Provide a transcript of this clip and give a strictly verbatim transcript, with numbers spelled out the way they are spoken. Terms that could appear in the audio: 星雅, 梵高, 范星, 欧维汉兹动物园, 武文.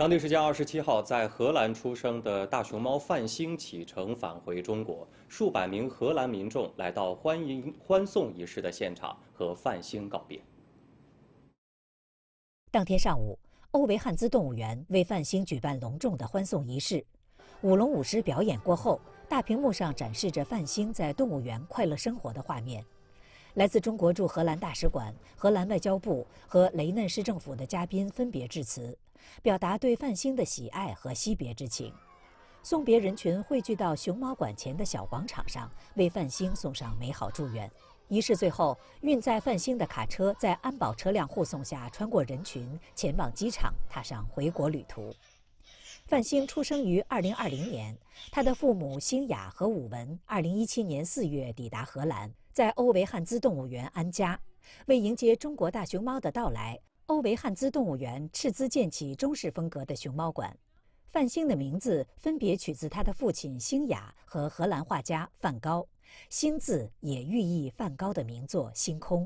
当地时间二十七号，在荷兰出生的大熊猫范星启程返回中国，数百名荷兰民众来到欢迎欢送仪式的现场和范星告别。当天上午，欧维汉兹动物园为范星举办隆重的欢送仪式，舞龙舞狮表演过后，大屏幕上展示着范星在动物园快乐生活的画面。 来自中国驻荷兰大使馆、荷兰外交部和雷嫩市政府的嘉宾分别致辞，表达对范星的喜爱和惜别之情。送别人群汇聚到熊猫馆前的小广场上，为范星送上美好祝愿。仪式最后，运载范星的卡车在安保车辆护送下穿过人群，前往机场，踏上回国旅途。 范星出生于二零二零年，他的父母星雅和武文二零一七年四月抵达荷兰，在欧维汉兹动物园安家。为迎接中国大熊猫的到来，欧维汉兹动物园斥资建起中式风格的熊猫馆。范星的名字分别取自他的父亲星雅和荷兰画家梵高，星字也寓意梵高的名作《星空》。